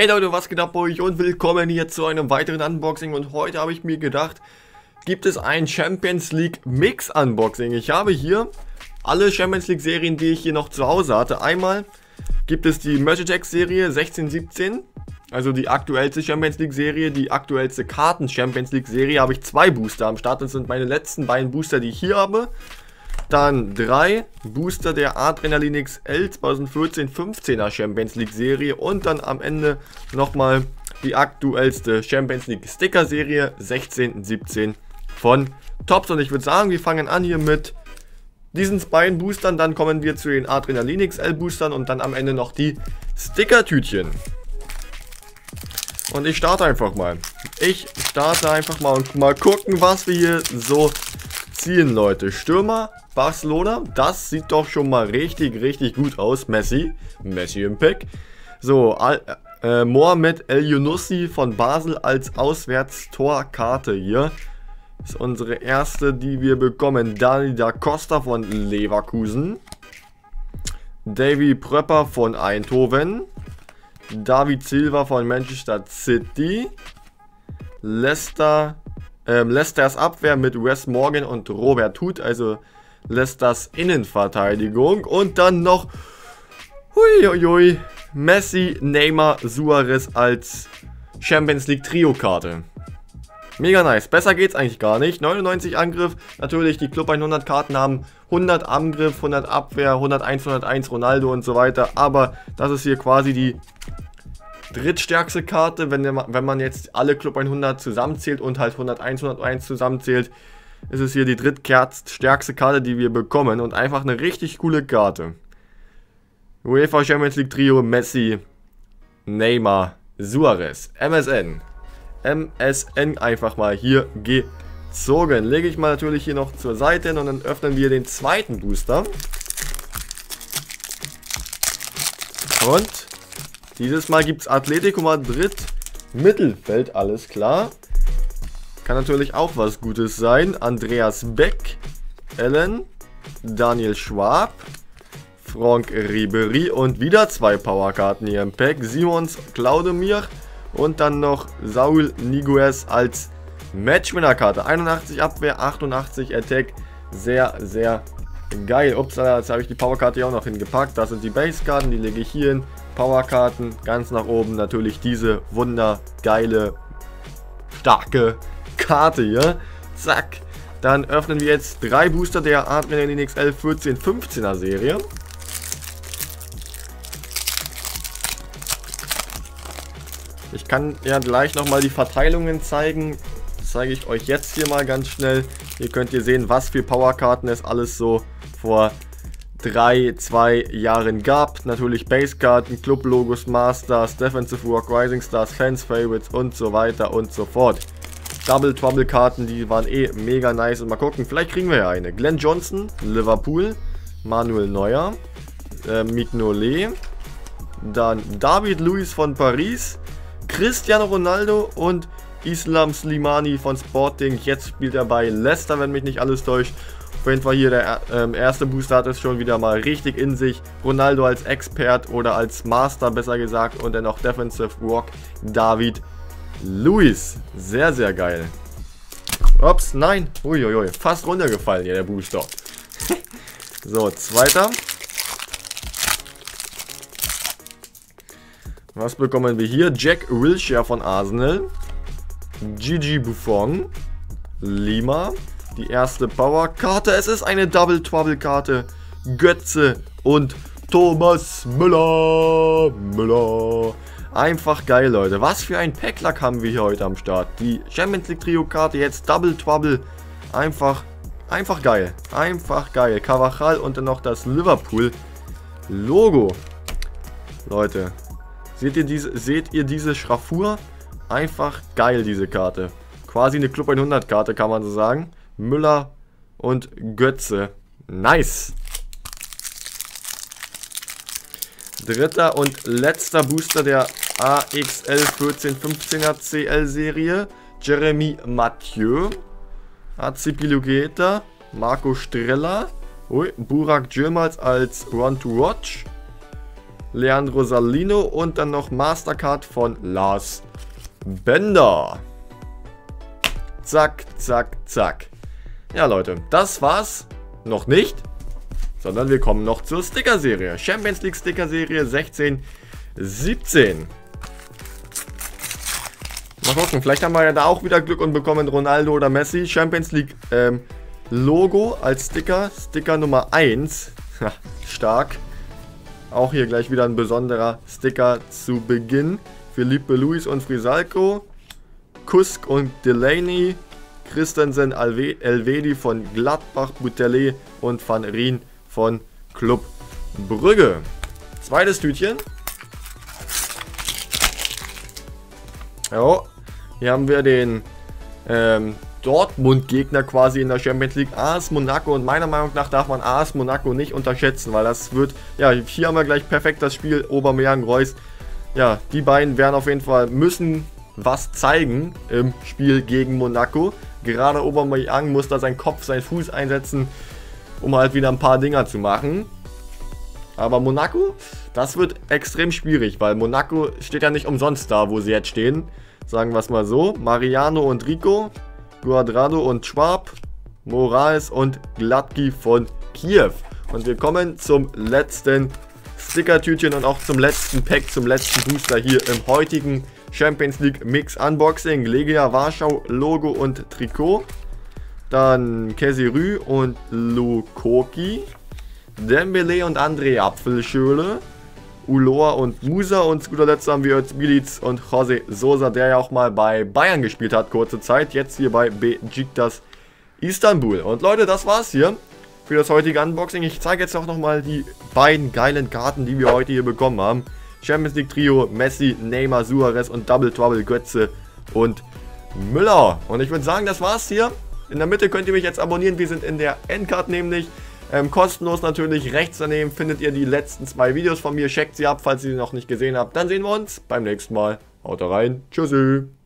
Hey Leute, was geht ab bei euch und willkommen hier zu einem weiteren Unboxing. Und heute habe ich mir gedacht, gibt es ein Champions League Mix Unboxing. Ich habe hier alle Champions League Serien, die ich hier noch zu Hause hatte. Einmal gibt es die Metro Tech Serie 16-17, also die aktuellste Champions League Serie, die aktuellste Karten Champions League Serie. Habe ich zwei Booster am Start, das sind meine letzten beiden Booster, die ich hier habe. Dann drei Booster der Adrenalin XL 2014-15er Champions League Serie und dann am Ende nochmal die aktuellste Champions League Sticker Serie 16-17 von Tops. Und ich würde sagen, wir fangen an hier mit diesen beiden Boostern, dann kommen wir zu den Adrenalin XL Boostern und dann am Ende noch die Sticker-Tütchen. Und ich starte einfach mal. Und mal gucken, was wir hier so ziehen, Leute. Stürmer Barcelona, das sieht doch schon mal richtig gut aus. Messi im Pack. So, Mohamed El Yunussi von Basel als Auswärtstorkarte hier. Das ist unsere erste, die wir bekommen. Dani Da Costa von Leverkusen. Davy Pröpper von Eindhoven. David Silva von Manchester City. Leicesters Abwehr mit Wes Morgan und Robert Huth, also Leicesters Innenverteidigung. Und dann noch Messi, Neymar, Suarez als Champions League Trio-Karte. Mega nice, besser geht's eigentlich gar nicht. 99 Angriff, natürlich die Club 100 Karten haben 100 Angriff, 100 Abwehr, 101, 101 Ronaldo und so weiter. Aber das ist hier quasi die drittstärkste Karte, wenn man jetzt alle Club 100 zusammenzählt und halt 101, 101 zusammenzählt, ist es hier die drittstärkste Karte, die wir bekommen und einfach eine richtig coole Karte. UEFA Champions League Trio, Messi, Neymar, Suarez, MSN einfach mal hier gezogen. Lege ich mal natürlich hier noch zur Seite und dann öffnen wir den zweiten Booster. Und dieses Mal gibt es Atletico Madrid Mittelfeld, alles klar. Kann natürlich auch was Gutes sein. Andreas Beck, Daniel Schwab, Franck Ribéry und wieder zwei Powerkarten hier im Pack. Simons Claudemir und dann noch Saul Niguez als Matchwinner-Karte. 81 Abwehr, 88 Attack. Sehr geil. Upsala, jetzt habe ich die Powerkarte ja auch noch hingepackt. Das sind die Base-Karten, die lege ich hier hin. Powerkarten, ganz nach oben natürlich diese wundergeile, starke Karte hier. Zack. Dann öffnen wir jetzt drei Booster der Adrenalin XL 14-15er Serie. Ich kann ja gleich nochmal die Verteilungen zeigen. Das zeige ich euch jetzt hier mal ganz schnell. Hier könnt ihr sehen, was für Powerkarten es alles so vor 3-2 Jahren gab. Natürlich Basekarten, Club-Logos, Masters, Defensive Work, Rising Stars, Fans, Favorites und so weiter und so fort. Double Trouble Karten, die waren eh mega nice und mal gucken, vielleicht kriegen wir ja eine. Glenn Johnson, Liverpool, Manuel Neuer, Mignolet, dann David Luiz von Paris, Cristiano Ronaldo und Islam Slimani von Sporting. Jetzt spielt er bei Leicester, wenn mich nicht alles täuscht. Auf jeden Fall hier der erste Booster hat es schon wieder mal richtig in sich. Ronaldo als Expert oder als Master besser gesagt und dann auch Defensive Rock David Luiz. Sehr geil. Ups, nein. Uiuiui, fast runtergefallen hier der Booster. So, zweiter. Was bekommen wir hier? Jack Wilshere von Arsenal. Gigi Buffon. Lima. Die erste Powerkarte, es ist eine Double Trouble Karte. Götze und Thomas Müller. Einfach geil, Leute. Was für ein Packlack haben wir hier heute am Start. Die Champions League Trio Karte, jetzt Double Trouble. Einfach geil. Carvajal und dann noch das Liverpool Logo. Leute, seht ihr diese Schraffur? Einfach geil, diese Karte. Quasi eine Club 100 Karte, kann man so sagen. Müller und Götze. Nice. Dritter und letzter Booster der AXL 14-15er CL-Serie. Jeremy Mathieu. Azipi Lugeta. Marco Strella. Burak Yilmaz als Run to Watch. Leandro Salino und dann noch Mastercard von Lars Bender. Zack, zack, zack. Ja, Leute, das war's noch nicht, sondern wir kommen noch zur Sticker-Serie. Champions League Sticker-Serie 16-17. Mal gucken, vielleicht haben wir ja da auch wieder Glück und bekommen Ronaldo oder Messi. Champions League Logo als Sticker, Sticker Nummer 1. Stark. Auch hier gleich wieder ein besonderer Sticker zu Beginn. Felipe Luis und Frisalco, Kusk und Delaney, Christensen, Elvedi von Gladbach, Boutelé und Van Rien von Club Brügge. Zweites Tütchen. Oh, hier haben wir den Dortmund-Gegner quasi in der Champions League, AS Monaco. Und meiner Meinung nach darf man AS Monaco nicht unterschätzen, weil das wird, ja, hier haben wir gleich perfekt das Spiel, Aubameyang, Reus. Ja, die beiden werden auf jeden Fall, müssen was zeigen im Spiel gegen Monaco. Gerade Aubameyang muss da seinen Kopf, seinen Fuß einsetzen, um halt wieder ein paar Dinger zu machen. Aber Monaco, das wird extrem schwierig, weil Monaco steht ja nicht umsonst da, wo sie jetzt stehen. Sagen wir es mal so. Mariano und Rico, Guadrado und Schwab, Moraes und Gladki von Kiew. Und wir kommen zum letzten Stickertütchen und auch zum letzten Pack, zum letzten Booster hier im heutigen Champions League Mix Unboxing. Legia Warschau, Logo und Trikot. Dann Kesirü und Lukoki. Dembele und André Apfelschöle, Ulloa und Musa und zu guter Letzt haben wir Özbilic und José Sosa, der ja auch mal bei Bayern gespielt hat, kurze Zeit, jetzt hier bei Beşiktaş Istanbul. Und Leute, das war's hier für das heutige Unboxing. Ich zeige jetzt auch nochmal die beiden geilen Karten, die wir heute hier bekommen haben. Champions League Trio, Messi, Neymar, Suarez und Double Trouble, Götze und Müller. Und ich würde sagen, das war's hier. In der Mitte könnt ihr mich jetzt abonnieren, wir sind in der Endcard nämlich. Kostenlos natürlich, rechts daneben findet ihr die letzten 2 Videos von mir, checkt sie ab, falls ihr sie noch nicht gesehen habt. Dann sehen wir uns beim nächsten Mal, haut rein, tschüssi.